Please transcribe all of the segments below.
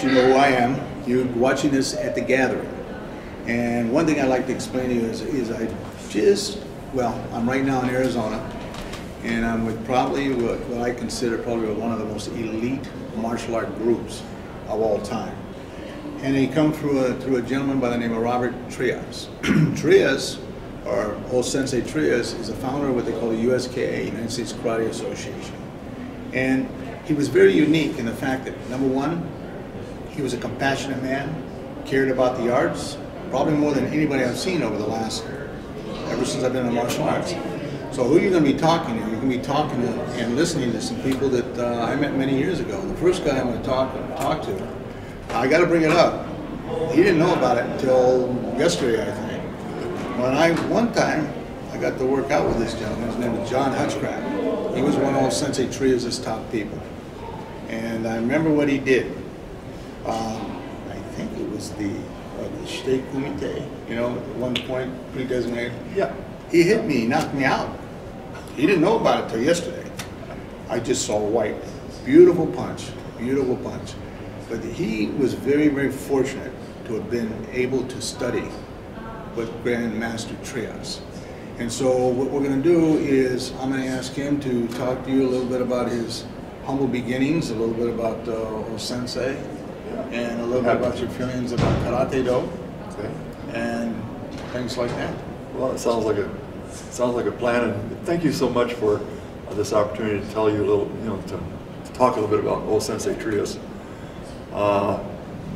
course, you know who I am. You're watching this at the gathering. And one thing I'd like to explain to you is I just, well, I'm right now in Arizona, and I'm with probably what I consider probably one of the most elite martial art groups of all time. And they come through a gentleman by the name of Robert Trias. Trias, or old Sensei Trias, is a founder of what they call the USKA, United States Karate Association. And he was very unique in the fact that, number one, he was a compassionate man, cared about the arts, probably more than anybody I've seen ever since I've been in martial arts. So who are you going to be talking to? You're going to be talking to and listening to some people that I met many years ago. The first guy I'm going to talk to, I got to bring it up, he didn't know about it until yesterday, I think. One time, I got to work out with this gentleman. His name was John Hutchcroft. He was one of Sensei Trias' top people. And I remember what he did. I think it was the Shitei Kumite, you know, at one point, pre-designated. Yeah. He hit me, knocked me out. He didn't know about it till yesterday. I just saw white. Beautiful punch, beautiful punch. But he was very, very fortunate to have been able to study with Grand Master Trias. And so what we're going to do is I'm going to ask him to talk to you a little bit about his humble beginnings, a little bit about Sensei, and a little bit about your feelings about Karate-Do, and things like that. Well, it sounds like a plan. And thank you so much for this opportunity to tell you a little, you know, to talk a little bit about old Sensei Trias.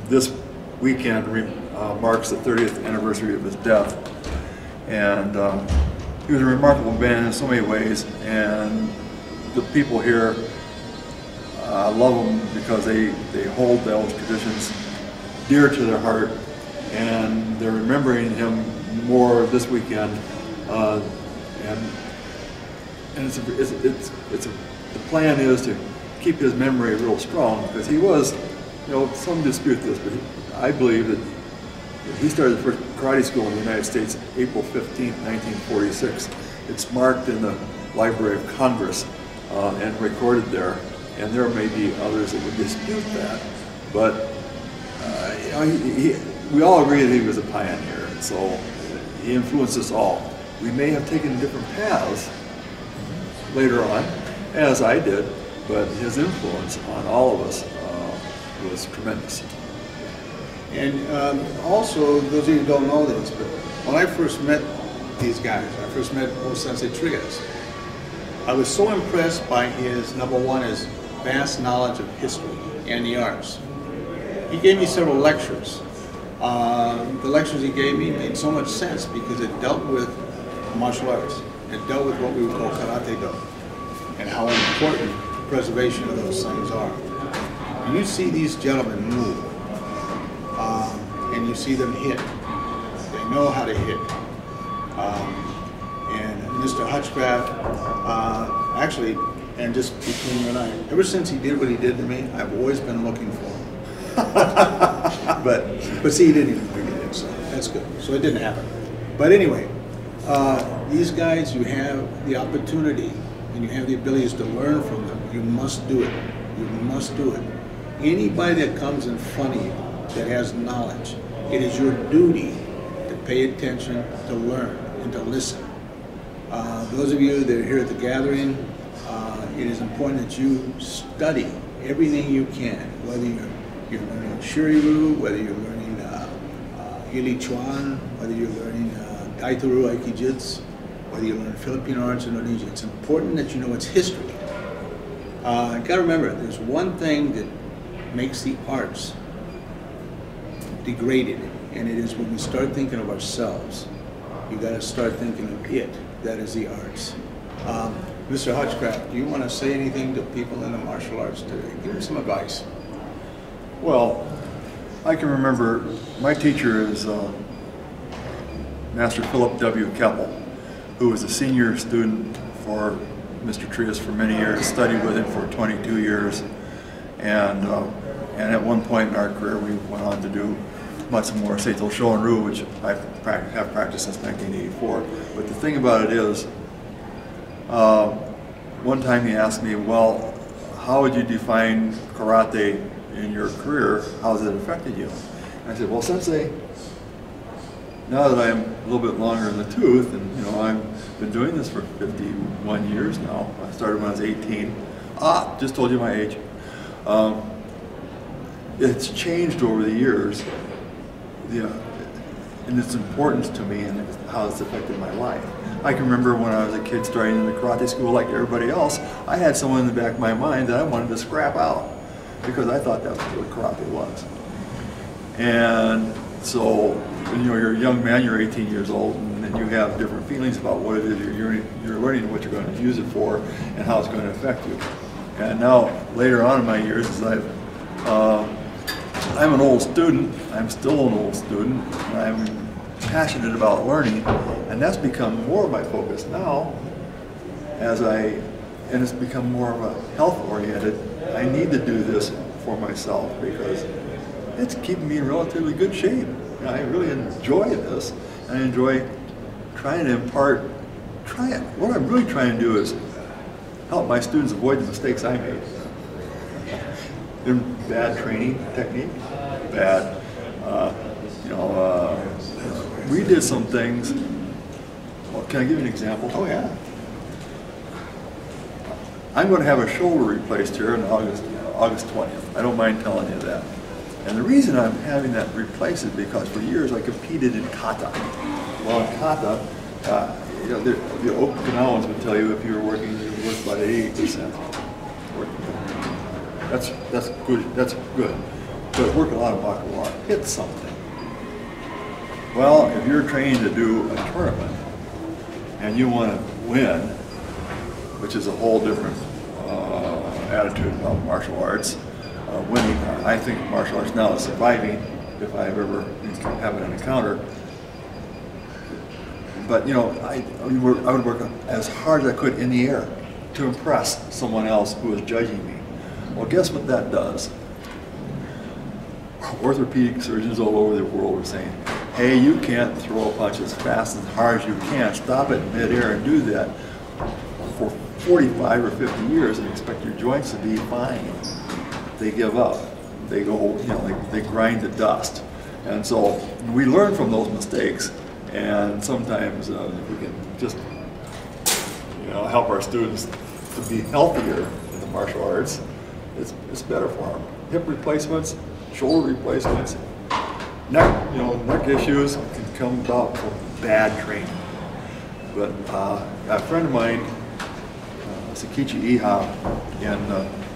This weekend marks the 30th anniversary of his death, and he was a remarkable man in so many ways, and the people here love him because they hold those traditions dear to their heart, and they're remembering him more this weekend, and the plan is to keep his memory real strong, because he was, you know, some dispute this, but I believe that he started the first karate school in the United States April 15, 1946. It's marked in the Library of Congress and recorded there, and there may be others that would dispute that, but you know, we all agree that he was a pioneer, and so he influenced us all. We may have taken different paths later on, as I did, but his influence on all of us was tremendous. And also, those of you who don't know this, but when I first met these guys, I first met Sensei Trias, I was so impressed by his, number one, his vast knowledge of history and the arts. He gave me several lectures. The lectures he gave me made so much sense because it dealt with martial arts. It dealt with what we would call Karate-Do and how important preservation of those things are. You see these gentlemen move, and you see them hit. They know how to hit. And Mr. Hutchcroft, actually, and just between you and I, ever since he did what he did to me, I've always been looking for him. but see, he didn't even forget it, so that's good. So it didn't happen. But anyway, these guys, you have the opportunity and you have the abilities to learn from them. You must do it. You must do it. Anybody that comes in front of you that has knowledge, it is your duty to pay attention, to learn, and to listen. Those of you that are here at the gathering, it is important that you study everything you can, whether you're learning Shuri Ryu, whether you're learning Ili Chuan, whether you're learning Daitoru Aikijutsu, whether you learn Philippine arts or Indonesia. It's important that you know its history. You've got to remember, there's one thing that makes the arts degraded, and it is when we start thinking of ourselves. You've got to start thinking of it. That is the arts. Mr. Hutchcroft, do you want to say anything to people in the martial arts today? Give them some advice. Well, I can remember my teacher is Master Philip W. Keppel, who was a senior student for Mr. Trias for many years, studied with him for 22 years, and at one point in our career we went on to do Matsumura Seito Shorin Ryu, which I have practiced since 1984. But the thing about it is, one time he asked me, well, how would you define karate in your career, how has it affected you? And I said, well, Sensei, now that I'm a little bit longer in the tooth, and you know, I've been doing this for 51 years now. I started when I was 18. Ah, just told you my age. It's changed over the years, and its importance to me and how it's affected my life. I can remember when I was a kid starting in the karate school like everybody else, I had someone in the back of my mind that I wanted to scrap out because I thought that was what karate was. And so, you know, you're a young man, you're 18 years old, and then you have different feelings about what it is you're learning, what you're going to use it for, and how it's going to affect you. And now, later on in my years, as I'm an old student, I'm still an old student, and I'm passionate about learning, and that's become more of my focus now, and it's become more of a health-oriented, I need to do this for myself because it's keeping me in relatively good shape. And I really enjoy this, and I enjoy trying to what I'm really trying to do is help my students avoid the mistakes I made. Bad training technique, bad, we did some things. Well, can I give you an example? Oh yeah. I'm going to have a shoulder replaced here on August 20th. I don't mind telling you that. And the reason I'm having that replaced is because for years I competed in kata. Well, in kata, you know, the Okinawans would tell you if you were working, you were worth about 80%. That's good. That's good. But work a lot of bakuwa. Hit something. Well, if you're trained to do a tournament and you want to win, which is a whole different attitude about martial arts, winning. I think martial arts now is surviving. If I've ever had an encounter. But you know, I would work as hard as I could in the air to impress someone else who was judging me. Well, guess what that does? Orthopedic surgeons all over the world are saying, hey, you can't throw a punch as fast and hard as you can. Stop it midair and do that for 45 or 50 years and expect your joints to be fine. They give up. They go, you know, they grind to dust. And so we learn from those mistakes, and sometimes we can just, you know, help our students to be healthier in the martial arts. It's better for them. Hip replacements, shoulder replacements, neck, you know, neck issues can come about from bad training. But a friend of mine, Sakichi Iha, and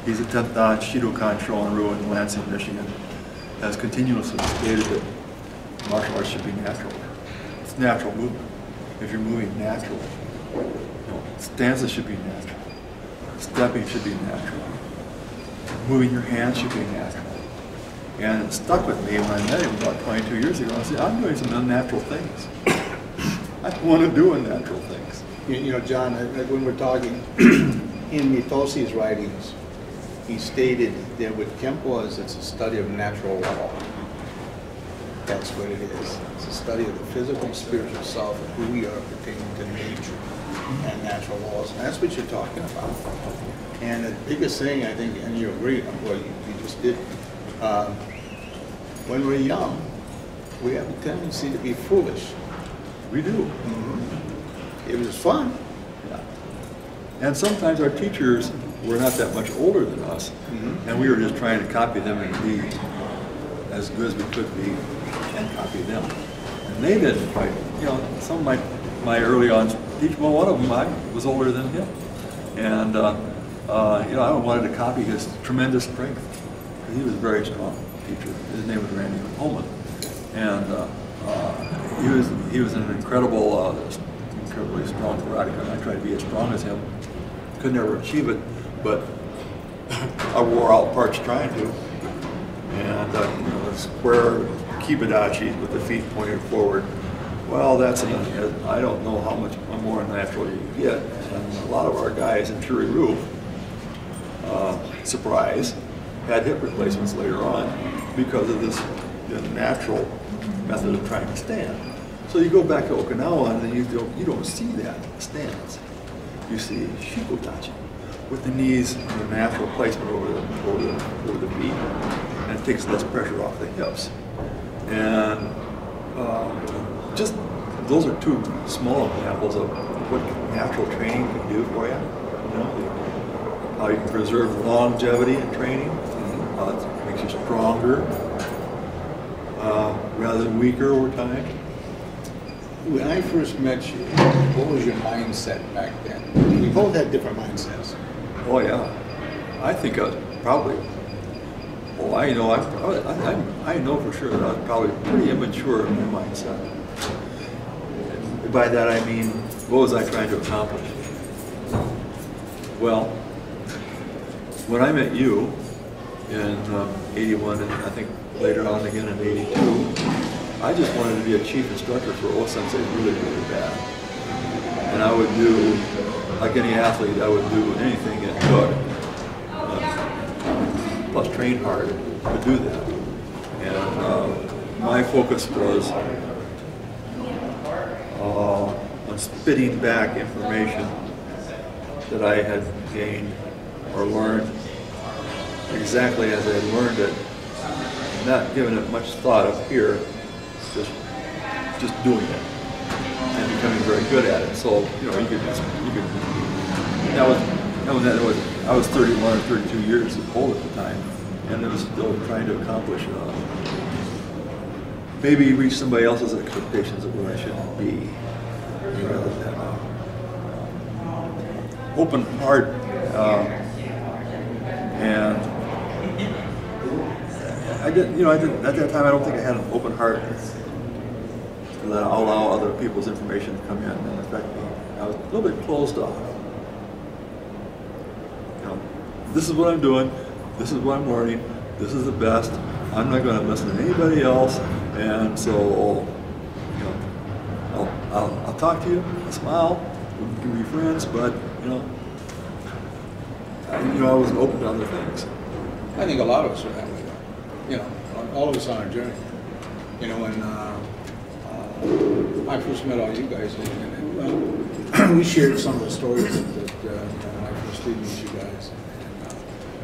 he's a 10th dan Shidokan Shorin Ryu in Lansing, Michigan, has continuously stated that martial arts should be natural. It's natural movement. If you're moving naturally, you know, stances should be natural. Stepping should be natural. Moving your hands should be natural. And it stuck with me when I met him about 22 years ago. I said, I'm doing some unnatural things. I want to do unnatural things. You know, John, when we're talking, in Mitosi's writings, he stated that with Kempo it's a study of natural law. That's what it is. It's a study of the physical and spiritual self, of who we are pertaining to nature and natural laws. And that's what you're talking about. And the biggest thing, I think, and you agree, well, you just did, when we're young, we have a tendency to be foolish. We do. Mm-hmm. It was fun. Yeah. And sometimes our teachers were not that much older than us, mm-hmm. and we were just trying to copy them and be as good as we could be and copy them. And they didn't quite, you know, some of my early on teachers, well, one of them was older than him. And you know, I wanted to copy his tremendous strength. He was a very strong teacher. His name was Randy McCullough, and he was an incredible, incredibly strong karateka. I tried to be as strong as him. Could never achieve it, but I wore out parts trying to. And you know, the square kibadachi with the feet pointed forward. Well, that's an, I don't know how much more natural you get. And a lot of our guys in Shuri Ryu, surprise, had hip replacements later on because of this natural method of trying to stand. So you go back to Okinawa and then you don't see that stance. You see shikotachi with the knees in a natural placement over the feet. and it takes less pressure off the hips. And just those are two small examples of what natural training can do for you. How you can preserve longevity in training, how it makes you stronger rather than weaker over time. When I first met you, what was your mindset back then? We both had different mindsets. Oh yeah, I think I was probably, oh I know for sure that I was probably pretty immature in my mindset. And by that I mean, what was I trying to accomplish? Well, when I met you in 81 and I think later on again in 82, I just wanted to be a chief instructor for O Sensei really, really bad. And I would do, like any athlete, I would do anything it took, plus train hard to do that. And my focus was on spitting back information that I had gained or learned exactly as I had learned it, not giving it much thought up here, just doing it and becoming very good at it. So, I was 31 or 32 years old at the time, and I was still trying to accomplish, maybe reach somebody else's expectations of what I should be, rather than open heart, and I didn't, at that time I don't think I had an open heart to allow other people's information to come in and affect me. I was a little bit closed off. This is what I'm doing, this is what I'm learning, this is the best, I'm not going to listen to anybody else, and so I'll talk to you, I'll smile, we can be friends, but I wasn't open to other things. I think a lot of us are that way, all of us on our journey. When I first met all you guys, and we shared some of the stories that I first did with you guys.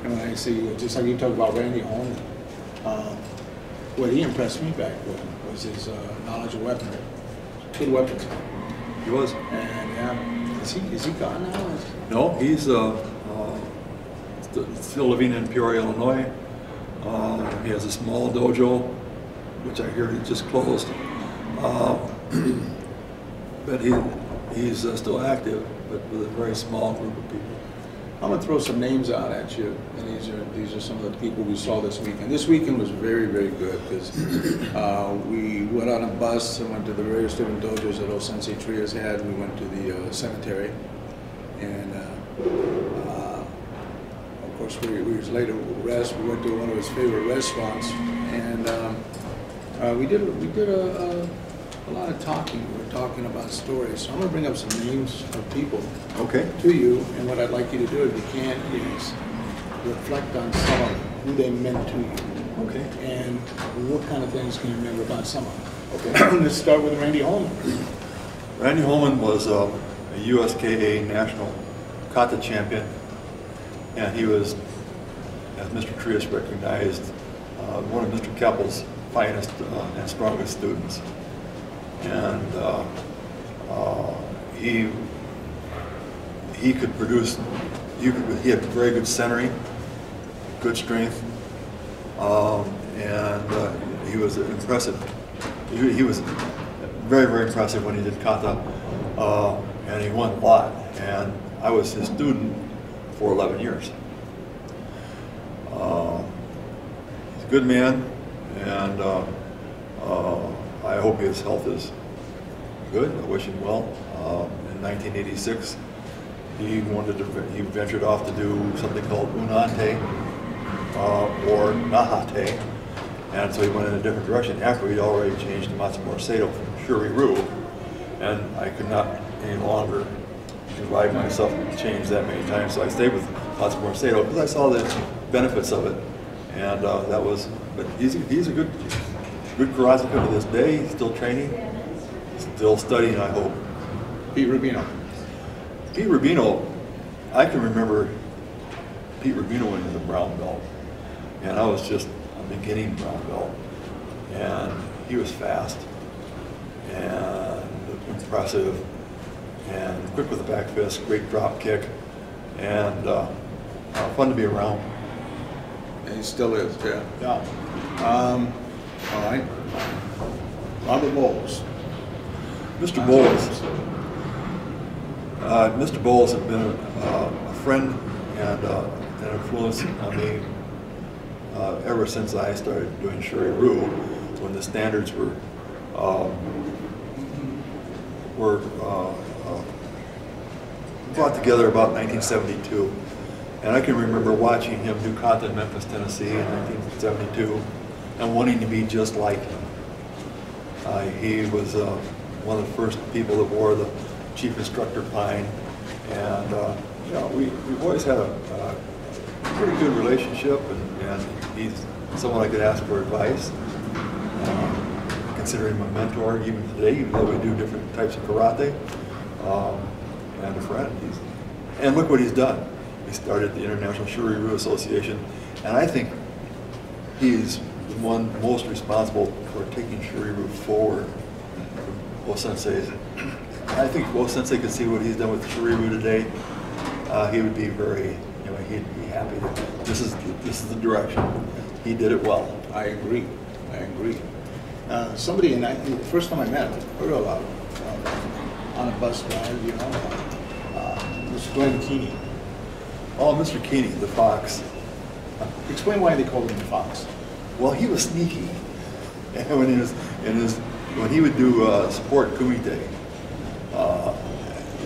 And I see, just like you talk about Randy Holman, what he impressed me back with was his knowledge of weaponry, good weapons. He was. And is he gone now? No, he's still living in Peoria, Illinois. He has a small dojo, which I hear he just closed. But he's still active, but with a very small group of people. I'm going to throw some names out at you, and these are some of the people we saw this weekend. This weekend was very, very good, because we went on a bus and went to the various different dojos that O Sensei Trias had. We went to the cemetery, and of course we were later rest. We went to one of his favorite restaurants, and we did a lot of talking. We're talking about stories. So I'm going to bring up some names of people to you, and what I'd like you to do, if you can, is reflect on some of them, who they meant to you, and what kind of things can you remember about some of them. Let's start with Randy Holman. Randy Holman was a USKA national kata champion, and he was, as Mr. Trias recognized, one of Mr. Keppel's finest and strongest students. And he could produce, he had very good centering, good strength, and he was impressive. He was very, very impressive when he did kata, and he won a lot. And I was his student for 11 years. He's a good man, and I hope his health is good. I wish him well. In 1986, he wanted to, he ventured off to do something called unate or nahate, and so he went in a different direction after he'd already changed to Matsumura Seito from Shuri Ryu, and I could not any longer drive myself to change that many times, so I stayed with Matsumura Seito because I saw the benefits of it, and that was. But he's a good karateka to this day. He's still training, still studying, I hope. Pete Rubino. Pete Rubino, I can remember Pete Rubino when he was a brown belt. And I was just, beginning brown belt, and he was fast and impressive and quick with the back fist, great drop kick, and fun to be around. And he still is, yeah. Yeah. All right. Robert Bowles. Mr. Bowles. Mr. Bowles had been a friend and an influence on me ever since I started doing Shuri-Ryu, when the standards were brought together about 1972. And I can remember watching him do kata in Memphis, Tennessee in 1972 and wanting to be just like him. He was one of the first people that wore the chief instructor pine, and yeah, we've always had a pretty good relationship, and he's someone I could ask for advice, considering my mentor even today, even though we do different types of karate, and a friend. And look what he's done. He started the International Shuri-Ryu Association, and I think he's the one most responsible for taking Shuri-Ryu forward. Sensei, I think Bo Sensei could see what he's done with Shuri-Ryu today. He would be very, you know, he'd be happy that this is the direction. He did it well. I agree. I agree. Somebody, and the first time I met him, I heard about him on a bus drive, you know, was Glenn Keeney. Oh, Mr. Keeney, the Fox. Explain why they called him the Fox. Well, he was sneaky, and when he would do support kumite,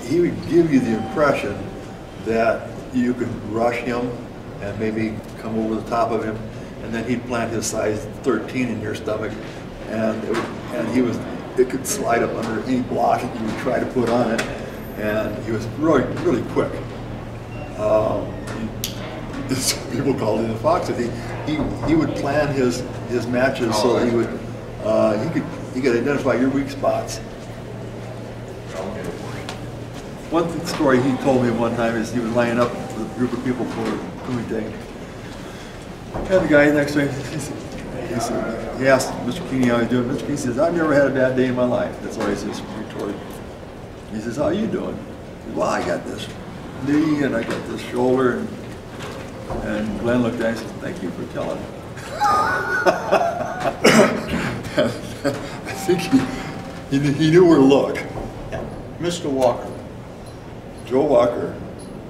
he would give you the impression that you could rush him and maybe come over the top of him, and then he'd plant his size 13 in your stomach, and it could slide up under any block that you would try to put on it, and he was really, really quick. People called him the Fox. He would plan his matches so that he could identify your weak spots. One story he told me one time is he was lining up with a group of people for kumite. Had the guy next to him, he asked Mr. Keeney how he's doing. Mr. Keeney says, "I've never had a bad day in my life." That's always his retort. He says, "How are you doing?" He says, "Well, I got this knee and I got this shoulder." And Glenn looked at him and said, "Thank you for telling me." I think he knew where to look. Yeah. Mr. Walker. Joe Walker.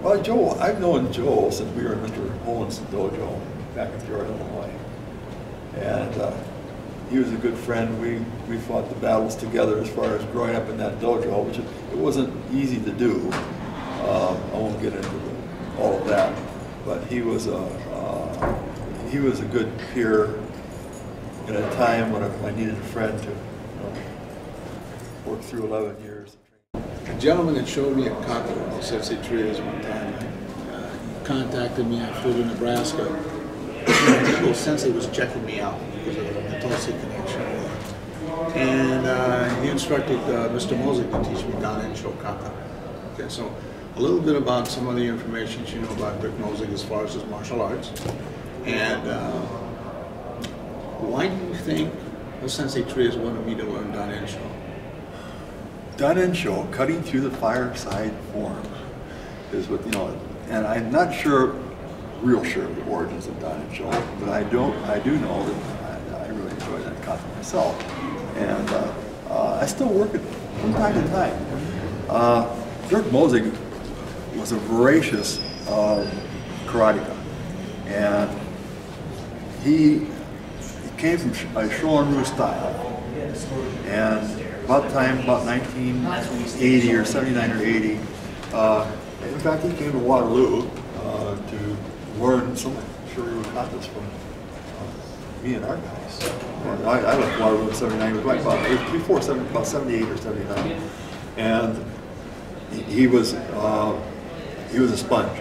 Well, Joe, I've known Joe since we were in Mr. Holland's dojo back in Peoria, Illinois. And he was a good friend. We fought the battles together as far as growing up in that dojo, which it wasn't easy to do. I won't get into all of that. But he was a good peer in a time when I needed a friend to, you know, work through 11 years. A gentleman that showed me a copy of Jose Trias one time, he contacted me. I flew to Nebraska. Well, Sensei was checking me out because of the Tulsi connection. And he instructed Mr. Mosig to teach me Ganen Shokata. Okay, so a little bit about some of the information you know about Dirk Mosig as far as his martial arts. And why do you think Sensei Trias wanted me to learn Danensho? Danensho, cutting through the fireside form, is what, you know, and I'm not real sure of the origins of Danensho, but I do know that I really enjoy that concept myself. And I still work it from time to time. Dirk Mosig was a voracious karateka, and he came from a Shorin Ryu style, and about 1980 or 79 or 80, in fact he came to Waterloo to learn some Shuri-Ryu katas from me and our guys. And I left Waterloo in 79, it was about 78 or 79, and he was a sponge,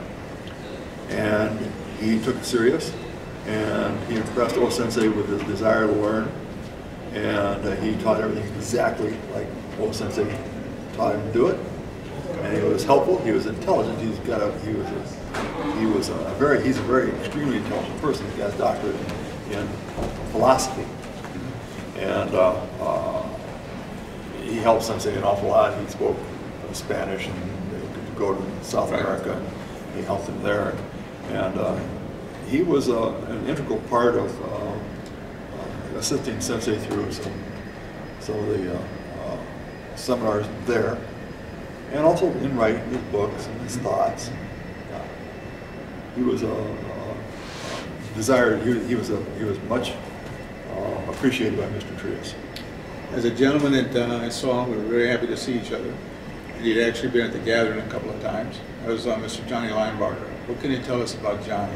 and he took it serious. And he impressed O Sensei with his desire to learn, and he taught everything exactly like O Sensei taught him to do it. And he was helpful. He was intelligent. He's a very extremely intelligent person. He got a doctorate in philosophy. And he helped Sensei an awful lot. He spoke Spanish and they could go to South America. And he helped him there. And he was an integral part of assisting Sensei through some of the seminars there, and also in writing his books and his thoughts. He was desired. He was much appreciated by Mr. Trias. As a gentleman that I saw, we were very happy to see each other. And he'd actually been at the gathering a couple of times. I was Mr. Johnny Linebarger. What can you tell us about Johnny?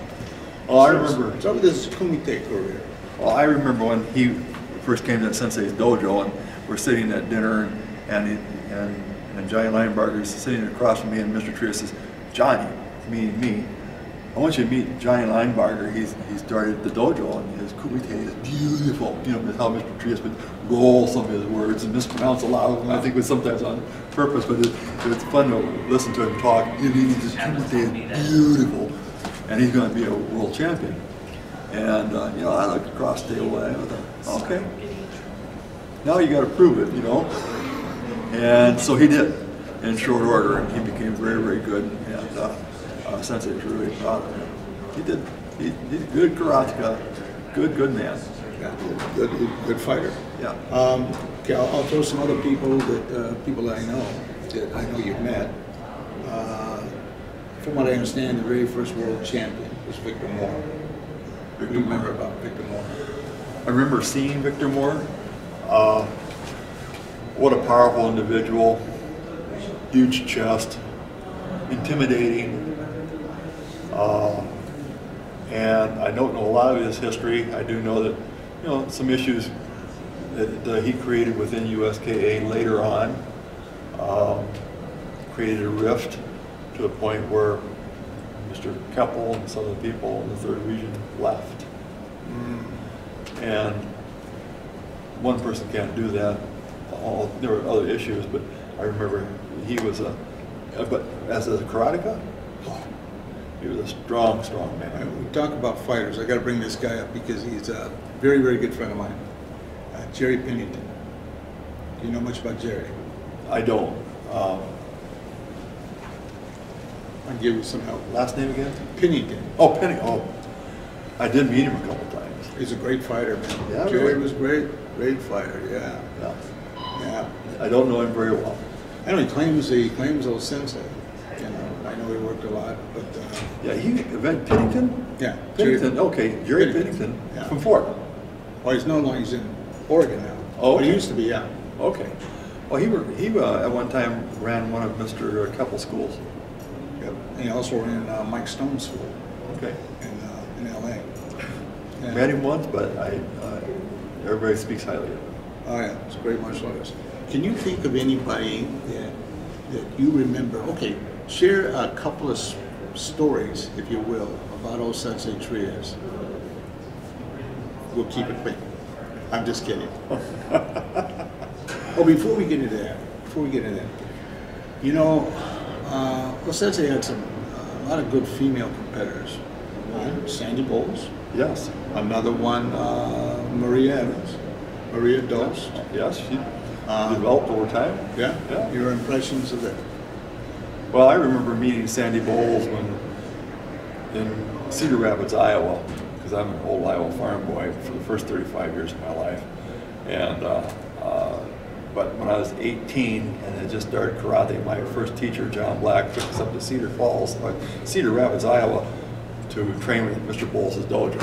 Oh, I remember. Some of this Kumite career. Well, I remember when he first came to Sensei's dojo, and we're sitting at dinner, and Johnny Linebarger is sitting across from me, and Mr. Trias says, "Johnny," meaning me, "I want you to meet Johnny Linebarger. He started the dojo, and his kumite is beautiful." You know how Mr. Trias would roll some of his words and mispronounce a lot of them. I think it was sometimes on purpose, but it's fun to listen to him talk. His kumite is beautiful, and he's going to be a world champion. And you know, I looked across the table and I thought, okay, now you got to prove it, you know. And so he did, in short order, and he became very, very good. And Sensei was really proud of him. He's a good karateka, good man. Yeah, good fighter. Yeah. Okay, I'll throw some other people that I know you've met. From what I understand, the very first world champion was Victor Moore. What do you remember about Victor Moore? I remember seeing Victor Moore. What a powerful individual. Huge chest. Intimidating. And I don't know a lot of his history. I do know that, you know, some issues that he created within USKA later on created a rift to the point where Mr. Keppel and some of the people in the third region left. And one person can't do that. There were other issues, but I remember he was but as a karateka, he was a strong, strong man. When we talk about fighters, I got to bring this guy up because he's a very, very good friend of mine. Jerry Pennington. Do you know much about Jerry? I don't. I'll give you some help. Last name again? Pennington. Oh, Pennington. Oh, I did meet him a couple times. He's a great fighter, man. Yeah, Jerry was great fighter. Yeah. I don't know him very well. I know he claims old Sensei. You know, I know he worked a lot, but yeah, Pennington. Yeah, Pennington. Okay, Jerry Pennington from Fort. Well, he's no longer. He's in Oregon now. Oh, okay. He used to be. Yeah. Okay. Well, he at one time ran one of Mr. Keppel's schools. Yep. And he also ran Mike Stone's school. Okay. In L.A. And met him once, but everybody speaks highly of him. Oh yeah, it's a great martial artist. Can you think of anybody that you remember? Okay, share a couple of stories, if you will, about old Sensei Trias. We'll keep it quick. I'm just kidding. Oh, before we get into that, you know, well, Sensei had a lot of good female competitors. One, Sandy Bowles. Yes. Another one, Maria Evans. Maria Dost. Yes, she developed over time. Yeah? Yeah. Your impressions of that? Well, I remember meeting Sandy Bowles in Cedar Rapids, Iowa, because I'm an old Iowa farm boy for the first 35 years of my life. And but when I was 18 and had just started karate, my first teacher, John Black, took us up to Cedar Rapids, Iowa, to train with Mr. Bowles' dojo.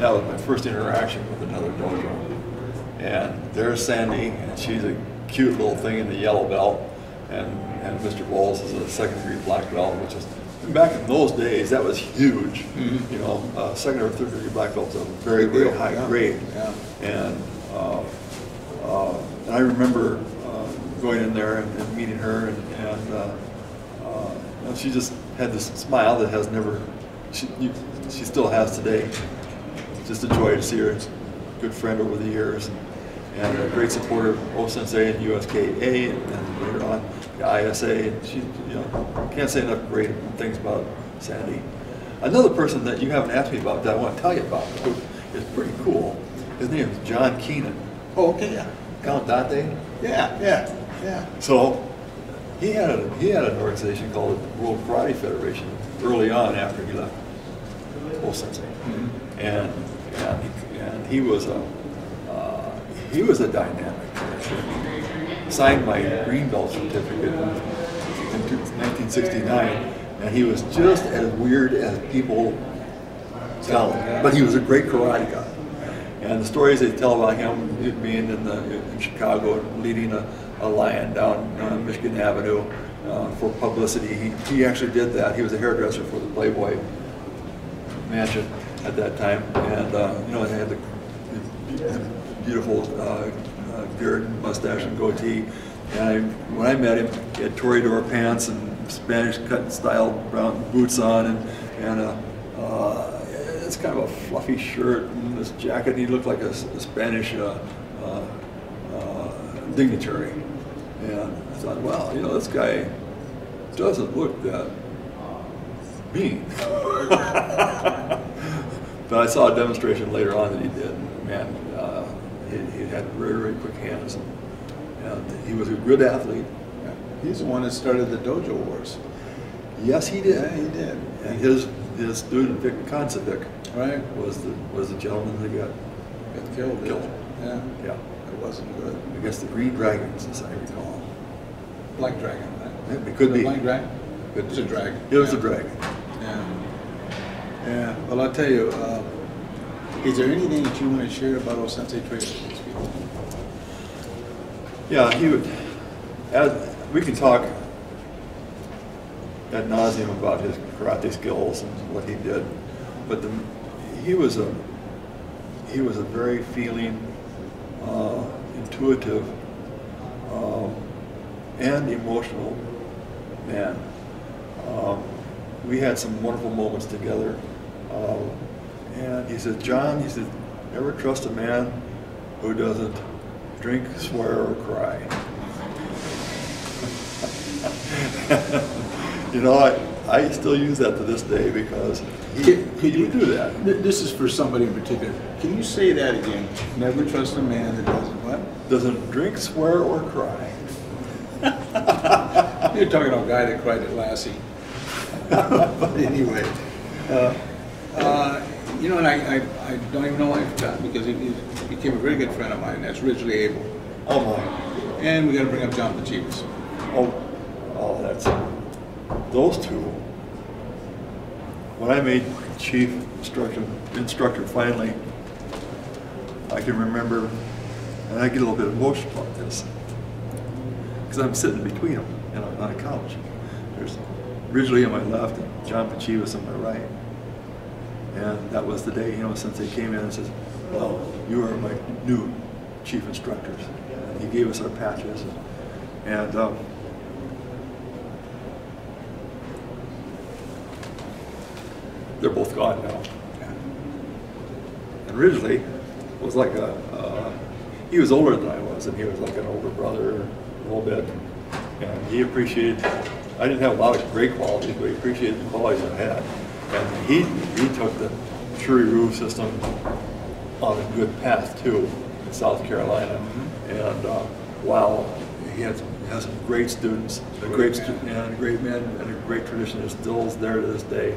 That was my first interaction with another dojo. And there's Sandy, and she's a cute little thing in the yellow belt. And Mr. Bowles is a second-degree black belt, which is, back in those days, that was huge. You know, second or third-degree black belts are very, very high grade. Yeah. And I remember going in there and meeting her, and she just had this smile that has never, she still has today. It's just a joy to see her. Good friend over the years, and a great supporter of O-Sensei and USKA, and later on the ISA. And she, you know, can't say enough great things about Sandy. Another person that you haven't asked me about that I want to tell you about, is pretty cool. His name is John Keeney. Oh, okay, yeah. Count Dante? Yeah, yeah, yeah. So he had an organization called the World Karate Federation early on after he left Old Sensei. Mm-hmm. And he was a dynamic person. Signed my green belt certificate in 1969, and he was just as weird as people tell him. But he was a great karate guy. And the stories they tell about him being in Chicago and leading a lion down Michigan Avenue for publicity. He actually did that. He was a hairdresser for the Playboy Mansion at that time, and you know, they had the beautiful beard and mustache and goatee. And when I met him, he had Toreador pants and Spanish cut style brown boots on, and it's kind of a fluffy shirt and this jacket. He looked like a Spanish dignitary. And I thought, wow, you know, this guy doesn't look that mean. But I saw a demonstration later on that he did. Man, he had very, very quick hands. And he was a good athlete. Yeah. He's the one that started the Dojo Wars. Yes, he did. Yeah, he did. And his student, Vic Koncevic, right, was the gentleman that got killed. Yeah. Yeah. It wasn't good. I guess the Green Dragons, as I recall. Black Dragon, right? Yeah, it could be. Black Dragon? It was a dragon. It was a dragon. Yeah. Yeah. Well, I'll tell you, is there anything that you want to share about old Sensei Trias with these people? Yeah, he would. We can talk ad nauseum about his karate skills and what he did, but he was a very feeling, intuitive, and emotional man. We had some wonderful moments together, and he said, "John," he said, "never trust a man who doesn't drink, swear, or cry." You know, I still use that to this day because he would do that. This is for somebody in particular. Can you say that again? Never trust a man that doesn't what? Doesn't drink, swear, or cry. You're talking about a guy that cried at Lassie. But anyway, you know, and I don't even know why I forgot, because he became a very good friend of mine. That's Ridgely Abel. Oh my. And we got to bring up John Pachevas. Oh, that's. Those two, when I made chief instructor finally, I can remember, and I get a little bit emotional about this, because I'm sitting between them and I'm on a couch. There's Ridgely on my left and John Pachevas on my right. And that was the day, you know, since they came in and says, well, you are my new chief instructors. And he gave us our patches. And they're both gone now. And Ridgely was like he was older than I was, and he was like an older brother a little bit. And he appreciated, I didn't have a lot of great qualities, but he appreciated the qualities I had. And he took the Shuri-Ryu system on a good path too in South Carolina. And wow, he has some great students, a great man, and a great tradition that still is there to this day.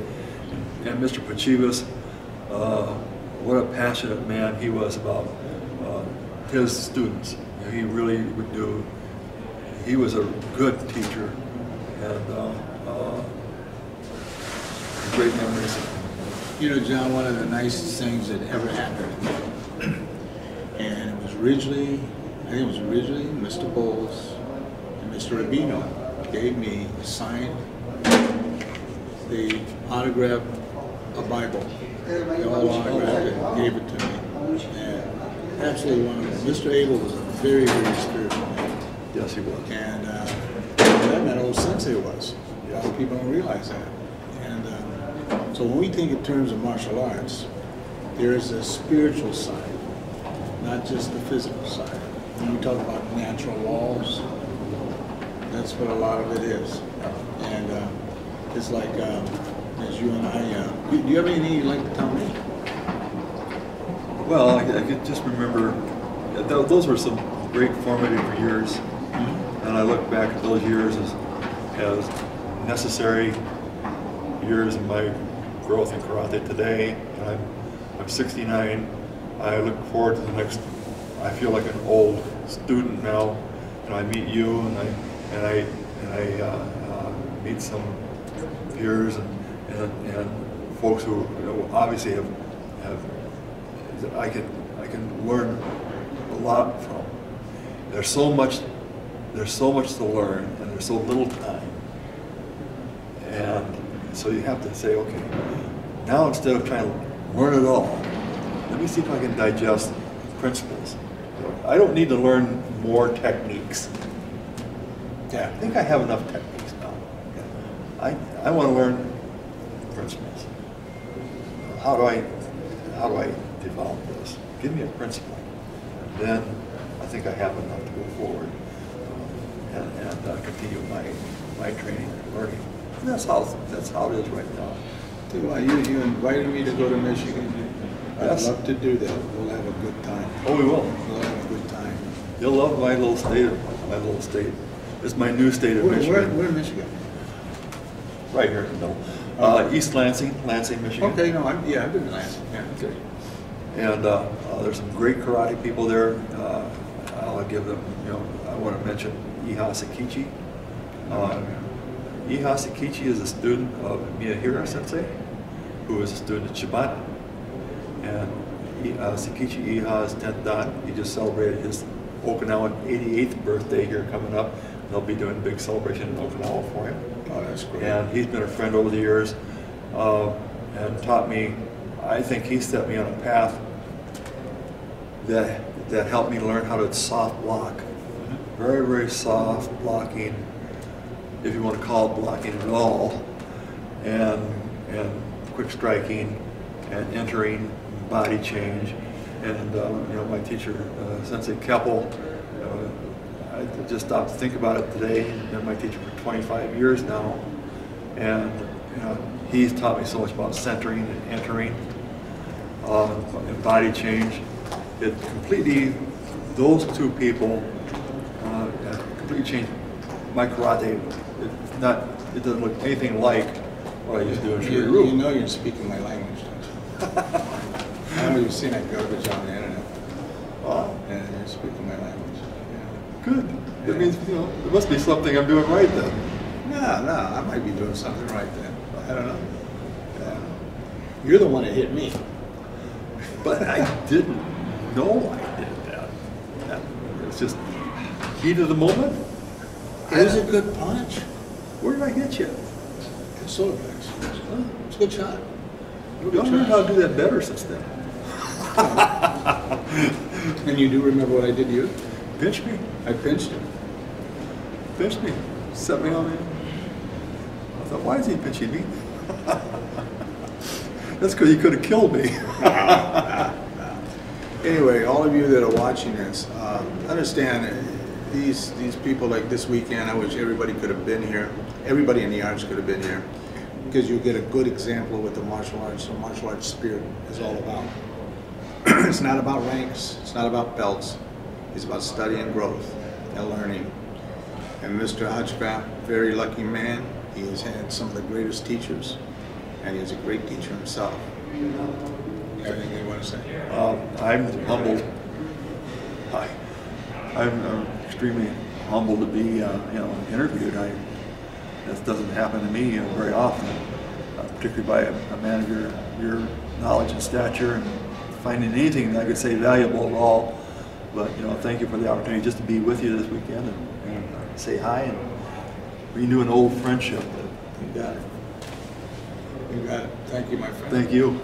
And Mr. Pachevas, what a passionate man he was about his students. He really would do, he was a good teacher, and great memories. You know, John, one of the nicest things that ever happened, and it was Ridgely, I think it was Ridgely, Mr. Bowles, and Mr. Rubino gave me a signed, they autographed a Bible. They all autographed it and gave it to me. And absolutely wonderful. Mr. Abel was a very, very spiritual man. Yes, he was. And that meant old Sensei was. Yeah. So people don't realize that. And so when we think in terms of martial arts, there is a spiritual side, not just the physical side. When we talk about natural laws, that's what a lot of it is. And it's like, as you and I, do you have anything you'd like to tell me? Well, I could just remember, those were some great formative years. And I look back at those years as necessary years in my growth in karate today. And I'm 69. I look forward to the next. I feel like an old student now, and I meet you, and I meet some peers and folks who, you know, obviously have that I can learn a lot from. There's so much to learn, and there's so little time. And so you have to say, okay, now instead of trying to learn it all, let me see if I can digest principles. I don't need to learn more techniques. Yeah, I think I have enough techniques now. I want to learn principles. How do I develop this? Give me a principle, and then I think I have enough to go forward. And continue my training and learning. And that's how it is right now. You invited me to go to Michigan. Yes. I'd love to do that. We'll have a good time. Oh, we will. We'll have a good time. You'll love my little state. My little state. It's my new state of Michigan. Where in Michigan? Right here in the middle. East Lansing, Michigan. Okay, no, I've been to Lansing. Yeah, okay. And there's some great karate people there. I'll give them. You know, I want to mention Iha Sakichi. Iha Sakichi is a student of Miyahira Sensei, who is a student of Shibata. And Sakichi Iha's 10th dan, he just celebrated his Okinawan 88th birthday here coming up. They'll be doing a big celebration in Okinawa for him. Oh, that's great. And he's been a friend over the years and taught me, I think he set me on a path that helped me learn how to soft block. Very, very soft blocking, if you want to call it blocking at all, and quick striking, and entering, body change, and you know, my teacher Sensei Keppel. I just stopped to think about it today. I've been my teacher for 25 years now, and you know, he's taught me so much about centering and entering, and body change. It completely, those two people. Completely changed my karate. It doesn't look anything like what I used to do in Shuri-Ryu. You know you're speaking my language, don't you? I know you've seen that garbage on the internet. And you're speaking my language. Yeah. Good. Yeah. That means, you know, there must be something I'm doing right then. No, I might be doing something right then. I don't know. You're the one that hit me. But I didn't know I did that. It's just heat of the moment. It was a good punch. Where did I hit you? It's so effective. It's a good shot. You don't know how to do that better since then. And you do remember what I did to you? Pinch me. I pinched him. Pinched me. Set me on me. I thought, why is he pinching me? That's because he could have killed me. Anyway, all of you that are watching this, understand these people, like this weekend, I wish everybody could have been here. Everybody in the arts could have been here, because you get a good example of what the martial arts and martial arts spirit is all about. It's not about ranks. It's not about belts. It's about study and growth and learning. And Mr. Hutchcroft, very lucky man. He has had some of the greatest teachers, and he's a great teacher himself. Anything you want to say? I'm humbled. Hi. I'm extremely humbled to be you know, interviewed. This doesn't happen to me very often, particularly by a man of your knowledge and stature, and finding anything that I could say valuable at all. But you know, thank you for the opportunity just to be with you this weekend and say hi and renew an old friendship. You got it. You got it. Thank you, my friend. Thank you.